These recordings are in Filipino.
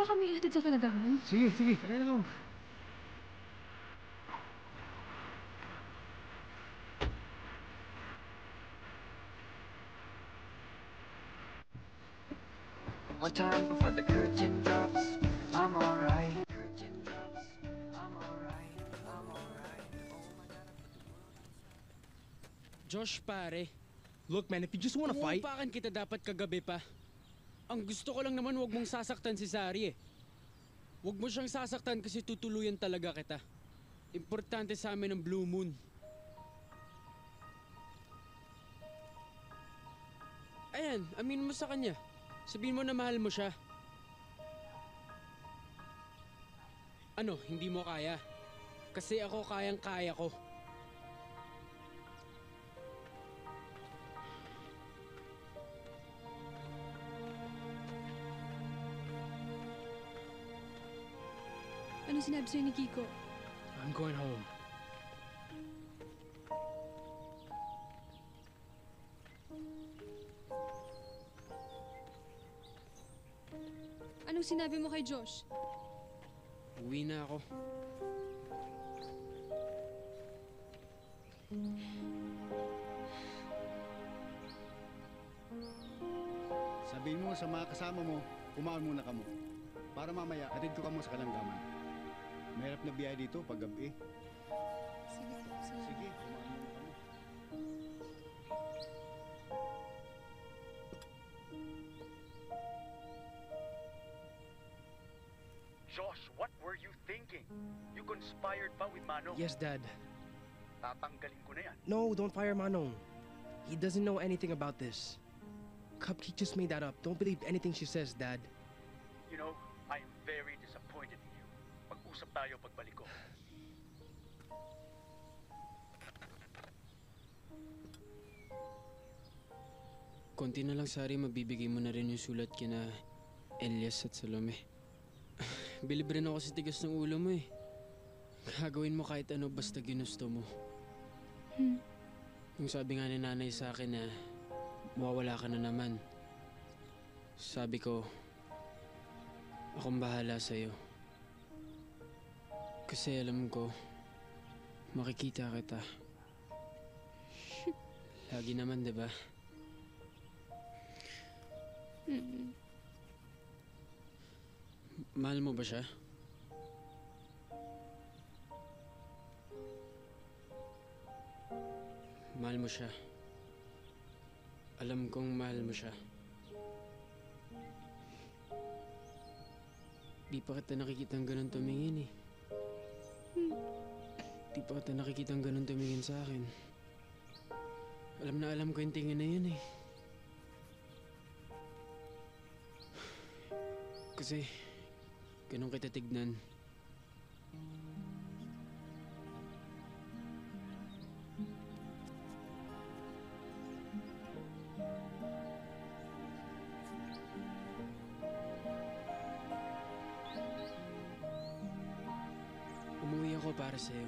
ba kami ihatid sa kalagahan? Sige, sige. Kaya na ko. One time before the curtain drops, I'm alright. Josh, pare. Look, man, if you just wanna fight... Umuupakan kita dapat kagabi pa. Ang gusto ko lang naman huwag mong sasaktan si Sari eh. Huwag mo siyang sasaktan kasi tutuluyan talaga kita. Importante sa amin ang Blue Moon. Ayan, aminin mo sa kanya. Sabihin mo na mahal mo siya. Ano, hindi mo kaya? Kasi ako kayang-kaya ko. Sinabi sa'yo ni Kiko. I'm going home. Anong sinabi mo kay Josh? Uwi na ako. Sabihin mo sa mga kasama mo, kumaon muna kamo. Para mamaya, atid ko kamo sa kalanggaman. Mahirap na biyahe dito pag gabi. Sige, sige. Sige. Josh, what were you thinking? You conspired pa with Manong? Yes, Dad. Tatanggalin ko na yan. No, don't fire Manong. He doesn't know anything about this. Cupcake just made that up. Don't believe anything she says, Dad. You know, I'm very disappointed. Usap tayo pagbalik ko. Konti na lang, Sari, mabibigay mo na rin yung sulat kina Elias at Salome. Bilib rin ako sa tigas ng ulo mo eh. Gagawin mo kahit ano basta ginusto mo. Yung sabi nga ni nanay sa akin na mawawala ka na naman. Sabi ko, akong bahala sa'yo. Kasi alam ko, makikita kita. Lagi naman, diba? Mahal mo ba siya? Mahal mo siya. Alam kong mahal mo siya. Di pa kita nakikitang ganun tumingin eh. Di pa kita nakikitang ganun tumingin sa akin. Alam na alam ko yung tingin na yun eh. Kasi ganun kita tignan. Umuwi ako para sa'yo.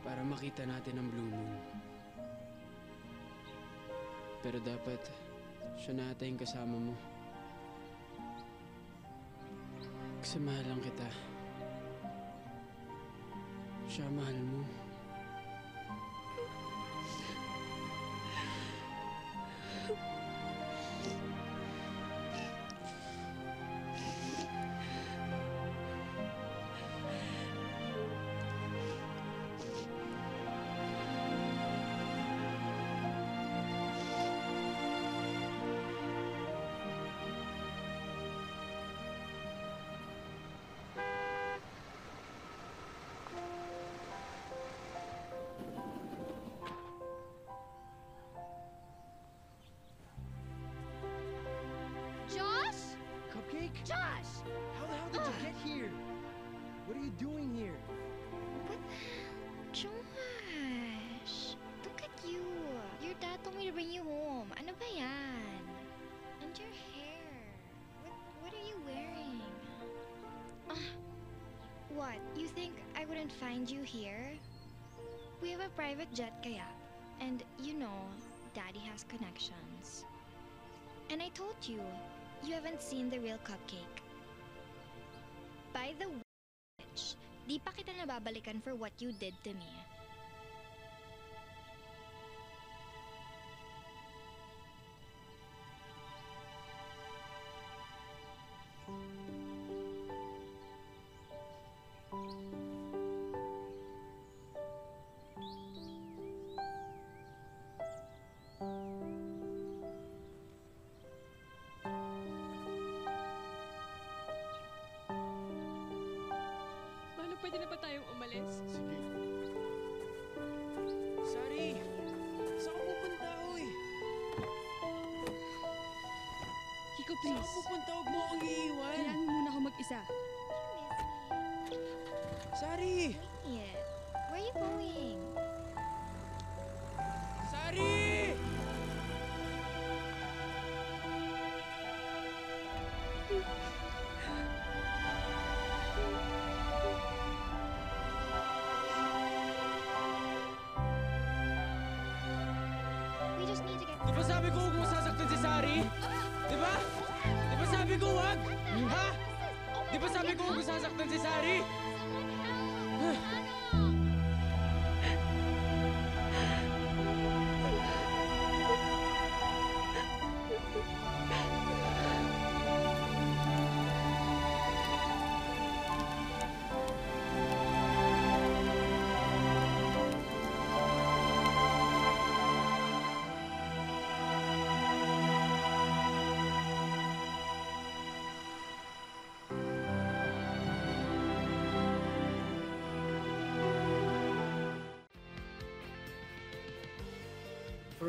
Para makita natin ang Blue Moon. Pero dapat, siya na ata yung kasama mo. Kasi mahal lang kita. Siya mahal mo. Josh! How the hell did you get here? What are you doing here? What? Josh! Look at you! Your dad told me to bring you home. Ano ba yan? And your hair. What are you wearing? What? You think I wouldn't find you here? We have a private jet kaya. And you know, Daddy has connections. And I told you, You haven't seen the real Cupcake. By the way, bitch, di pa kita nababalikan for what you did to me. Pwede na ba tayong umalis? Sige. Sari! Saan ka pupunta, oy? Kiko, please. Saan ka pupunta? Huwag mo akong iiwan. Kailangan muna ako mag-isa. Sari! Wait. Where are you going? Sari! Si Sari! For